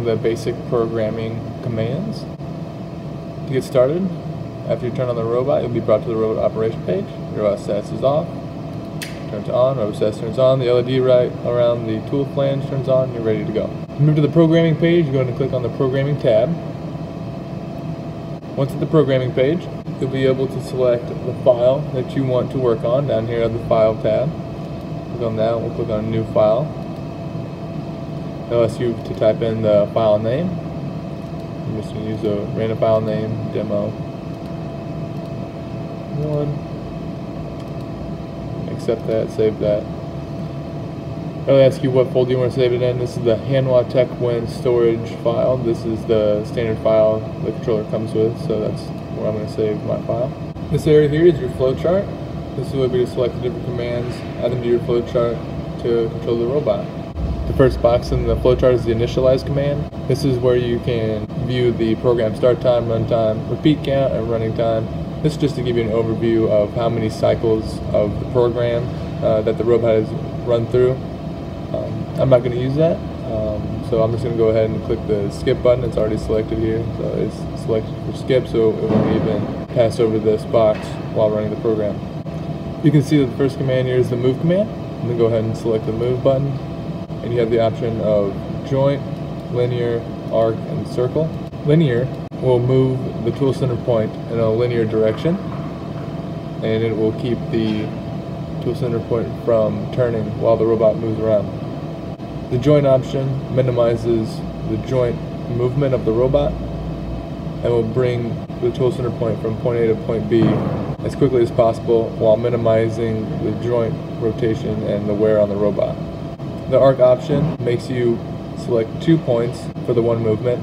using the basic programming commands. To get started, after you turn on the robot, you'll be brought to the robot operation page. Your robot status is off, turns on, robot status turns on, the LED right around the tool flange turns on, you're ready to go. To move to the programming page, you're going to click on the programming tab. Once at the programming page, you'll be able to select the file that you want to work on down here at the file tab. Click on that, we'll click on new file. It'll ask you to type in the file name. I'm just going to use a random file name, demo 1. Accept that, save that. It'll ask you what folder you want to save it in. This is the Hanwha TechWin storage file. This is the standard file the controller comes with, so that's where I'm going to save my file. This area here is your flowchart. This is where we select the different commands, add them to your flowchart to control the robot. The first box in the flowchart is the initialize command. This is where you can view the program start time, run time, repeat count, and running time. This is just to give you an overview of how many cycles of the program that the robot has run through. I'm not going to use that, so I'm just going to go ahead and click the skip button. It's already selected here, so it's selected for skip, so it won't even pass over this box while running the program. You can see that the first command here is the move command. I'm going to go ahead and select the move button, and you have the option of joint, linear, arc, and circle. Linear will move the tool center point in a linear direction, and it will keep the tool center point from turning while the robot moves around. The joint option minimizes the joint movement of the robot and will bring the tool center point from point A to point B as quickly as possible while minimizing the joint rotation and the wear on the robot. The arc option makes you select 2 points for the one movement,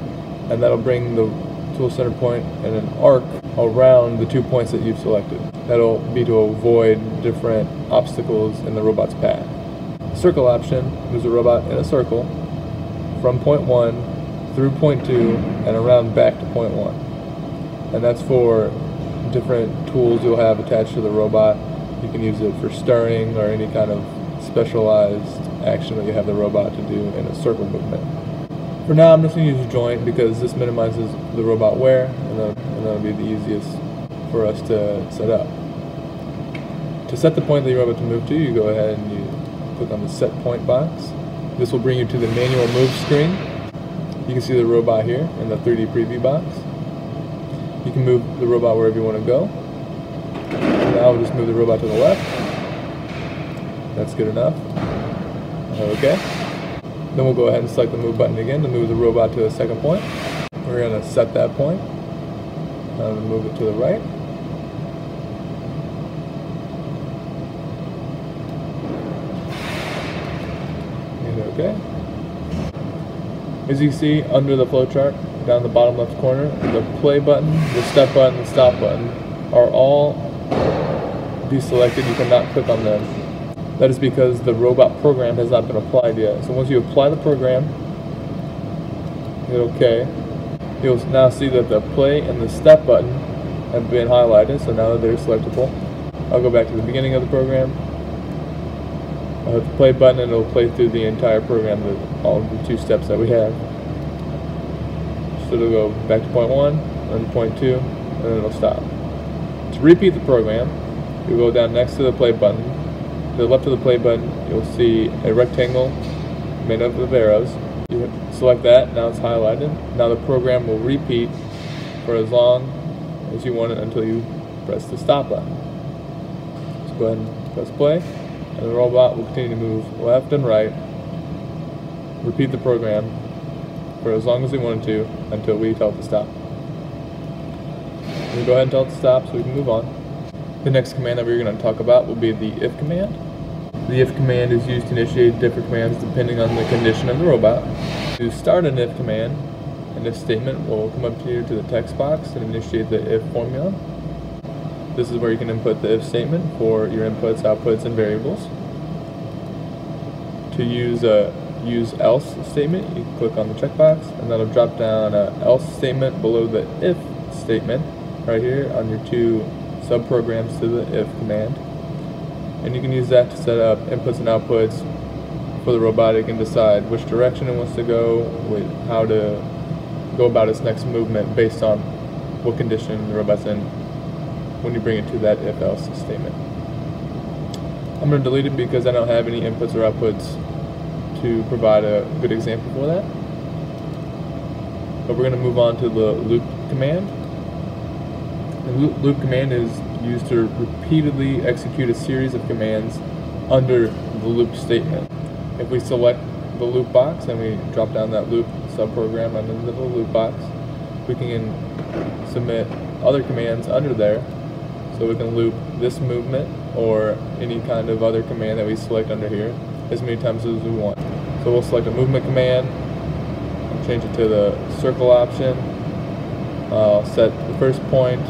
and that'll bring the tool center point in an arc around the 2 points that you've selected. That'll be to avoid different obstacles in the robot's path. Circle option moves the robot in a circle from point 1 through point 2 and around back to point 1. And that's for different tools you'll have attached to the robot. You can use it for stirring or any kind of specialized action that you have the robot to do in a circle movement. For now, I'm just going to use joint because this minimizes the robot wear, and that'll be the easiest for us to set up. To set the point that you're about to move to, you go ahead and you click on the set point box. This will bring you to the manual move screen. You can see the robot here in the 3D preview box. You can move the robot wherever you want to go. So now we'll just move the robot to the left. That's good enough. Okay. Then we'll go ahead and select the move button again to move the robot to the second point. We're going to set that point. I'm going to move it to the right. And okay. As you can see, under the flowchart, down the bottom left corner, the play button, the step button, the stop button are all deselected. You cannot click on them. That is because the robot program has not been applied yet. So once you apply the program, hit OK. You'll now see that the play and the step button have been highlighted, so now that they're selectable. I'll go back to the beginning of the program. I'll hit the play button and it'll play through the entire program, all of the 2 steps that we have. So it'll go back to point 1, then point 2, and then it'll stop. To repeat the program, you'll go down next to the play button. To the left of the play button, you'll see a rectangle made up of arrows. You select that, now it's highlighted. Now the program will repeat for as long as you want it until you press the stop button. So go ahead and press play, and the robot will continue to move left and right, repeat the program for as long as we want it to until we tell it to stop. We'll go ahead and tell it to stop so we can move on. The next command that we're going to talk about will be the if command. The if command is used to initiate different commands depending on the condition of the robot. To start an if command, an if statement will come up here to the text box and initiate the if formula. This is where you can input the if statement for your inputs, outputs, and variables. To use a use else statement, you click on the checkbox, and that'll drop down a else statement below the if statement right here on your 2 subprograms to the if command. And you can use that to set up inputs and outputs for the robotic and decide which direction it wants to go, how to go about its next movement based on what condition the robot's in when you bring it to that if-else statement. I'm going to delete it because I don't have any inputs or outputs to provide a good example for that. But we're going to move on to the loop command. The loop command is used to repeatedly execute a series of commands under the loop statement. If we select the loop box and we drop down that loop subprogram under the loop box, we can submit other commands under there. So we can loop this movement or any kind of other command that we select under here as many times as we want. So we'll select a movement command, change it to the circle option, set the first point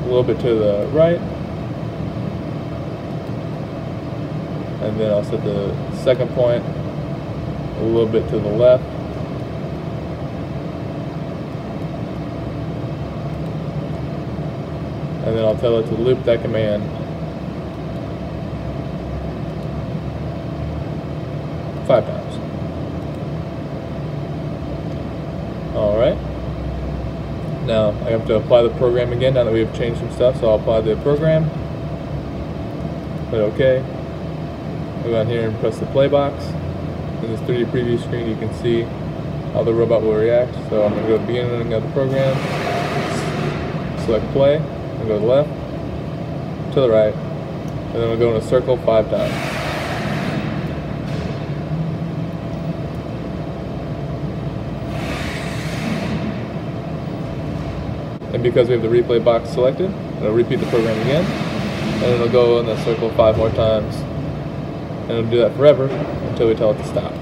a little bit to the right, and then I'll set the second point a little bit to the left. And then I'll tell it to loop that command 5 times. Alright. Now I have to apply the program again now that we have changed some stuff, so I'll apply the program. Put OK. Go down here and press the play box. In this 3D preview screen you can see how the robot will react. So I'm going to go to the beginning of the program, select play, and go to the left, to the right, and then we'll go in a circle 5 times. And because we have the replay box selected, it'll repeat the program again, and it'll go in the circle 5 more times. And it'll do that forever until we tell it to stop.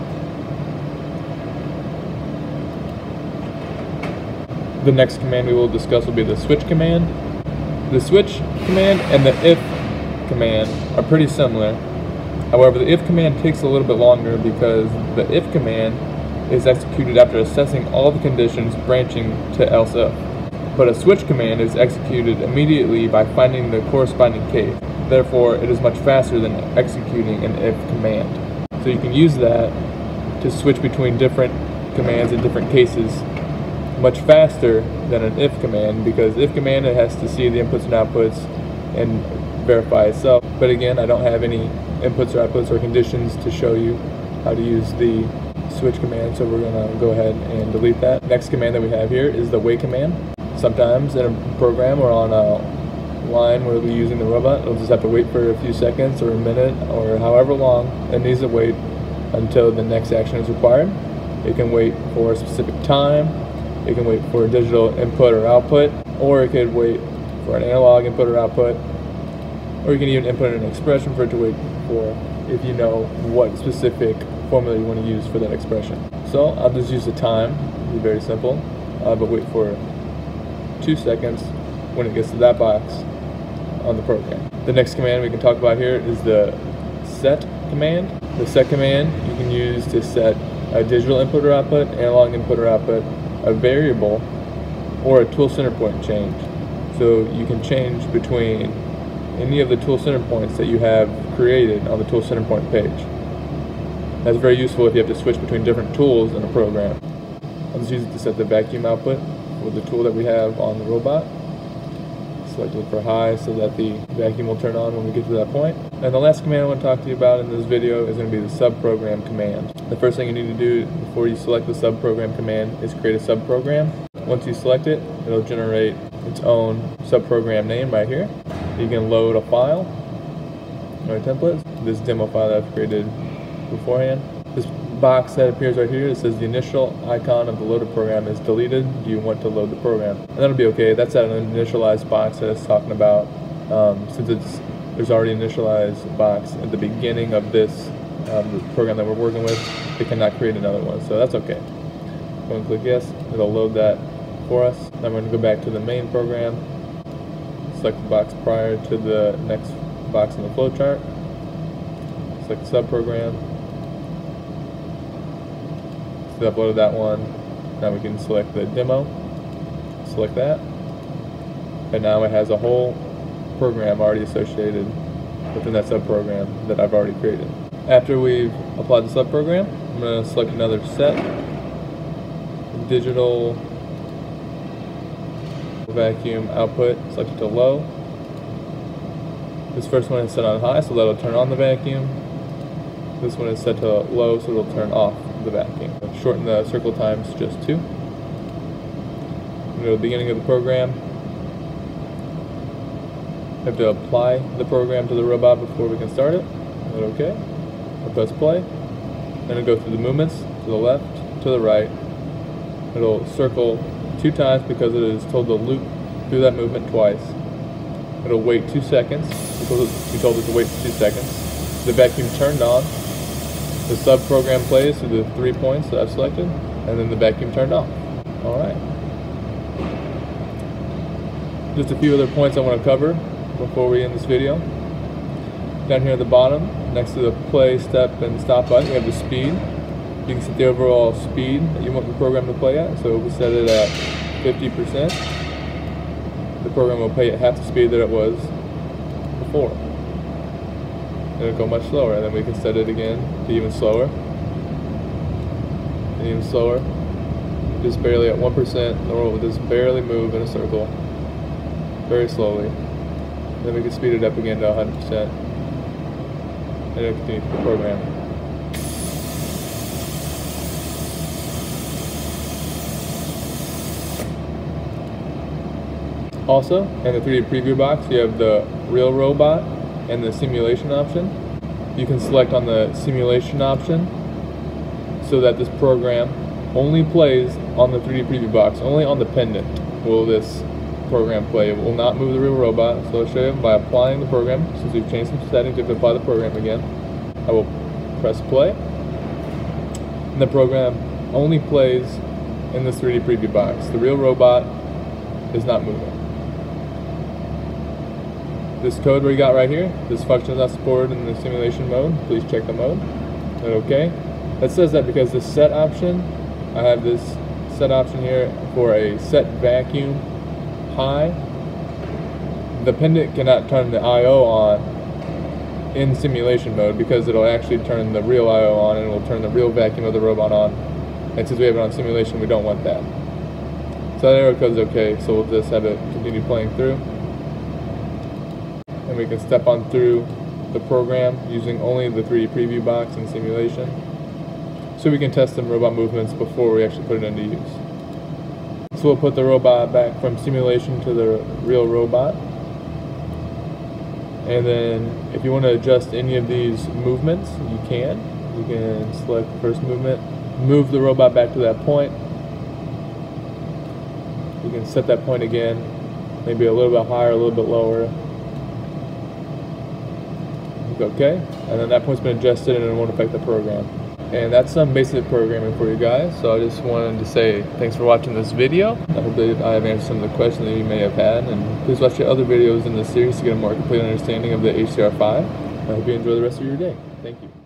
The next command we will discuss will be the switch command. The switch command and the if command are pretty similar. However, the if command takes a little bit longer because the if command is executed after assessing all the conditions branching to else if. But a switch command is executed immediately by finding the corresponding case. Therefore, it is much faster than executing an if command. So you can use that to switch between different commands and different cases much faster than an if command, because if command, it has to see the inputs and outputs and verify itself. But again, I don't have any inputs or outputs or conditions to show you how to use the switch command, so we're going to go ahead and delete that. Next command that we have here is the wait command. Sometimes in a program or on a line where we're using the robot, it'll just have to wait for a few seconds or a minute or however long it needs to wait until the next action is required. It can wait for a specific time, it can wait for a digital input or output, or it could wait for an analog input or output, or you can even input an expression for it to wait for if you know what specific formula you want to use for that expression. So I'll just use the time, it'll be very simple, but wait for 2 seconds when it gets to that box on the program. The next command we can talk about here is the set command. The set command you can use to set a digital input or output, analog input or output, a variable, or a tool center point change. So you can change between any of the tool center points that you have created on the tool center point page. That's very useful if you have to switch between different tools in a program. I'll just use it to set the vacuum output with the tool that we have on the robot. Select it for high so that the vacuum will turn on when we get to that point. And the last command I want to talk to you about in this video is going to be the subprogram command. The first thing you need to do before you select the subprogram command is create a subprogram. Once you select it, it'll generate its own subprogram name right here. You can load a file or a template. This demo file that I've created beforehand. This box that appears right here, it says the initial icon of the loaded program is deleted. Do you want to load the program? And that'll be okay. That's that initialized box that it's talking about. Since there's already an initialized box at the beginning of this program that we're working with, it cannot create another one. So that's okay. I'm going to click yes. It'll load that for us. Now I'm going to go back to the main program. Select the box prior to the next box in the flowchart. Select the subprogram. Uploaded that one. Now we can select the demo, select that, and now it has a whole program already associated within that subprogram that I've already created. After we've applied the subprogram, I'm going to select another set, digital vacuum output, select it to low. This first one is set on high, so that'll turn on the vacuum. This one is set to low, so it'll turn off the vacuum. Shorten the circle times just 2. Go to the beginning of the program. We have to apply the program to the robot before we can start it. Hit OK. I'll press play. Then it'll go through the movements to the left, to the right. It'll circle 2 times because it is told to loop through that movement twice. It'll wait 2 seconds. We told it to wait for 2 seconds. The vacuum turned on. The sub-program plays through the 3 points that I've selected, and then the vacuum turned off. Alright. Just a few other points I want to cover before we end this video. Down here at the bottom, next to the play, step, and stop button, we have the speed. You can set the overall speed that you want the program to play at, so we set it at 50%. The program will play at half the speed that it was before. It'll go much slower, and then we can set it again to even slower, and even slower. Just barely at 1%, the robot will just barely move in a circle, very slowly. Then we can speed it up again to 100%, and it'll continue the program. Also, in the 3D preview box, you have the real robot and the simulation option. You can select on the simulation option so that this program only plays on the 3D preview box. Only on the pendant will this program play. It will not move the real robot. So I'll show you by applying the program. Since we've changed some settings, you have to apply the program again. I will press play. And the program only plays in this 3D preview box. The real robot is not moving. This code we got right here, this function is not supported in the simulation mode. Please check the mode. Hit OK. That says that because this set option, I have this set option here for a set vacuum high. The pendant cannot turn the I/O on in simulation mode because it'll actually turn the real I/O on, and it'll turn the real vacuum of the robot on. And since we have it on simulation, we don't want that. So that error code's OK. So we'll just have it continue playing through. And we can step on through the program using only the 3D preview box and simulation, so we can test some robot movements before we actually put it into use. So we'll put the robot back from simulation to the real robot. And then if you want to adjust any of these movements, you can. You can select the first movement, move the robot back to that point. You can set that point again, maybe a little bit higher, a little bit lower. OK, and then that point's been adjusted and it won't affect the program. And that's some basic programming for you guys. So I just wanted to say thanks for watching this video. I hope that I have answered some of the questions that you may have had. And please watch the other videos in this series to get a more complete understanding of the HCR-5. I hope you enjoy the rest of your day. Thank you.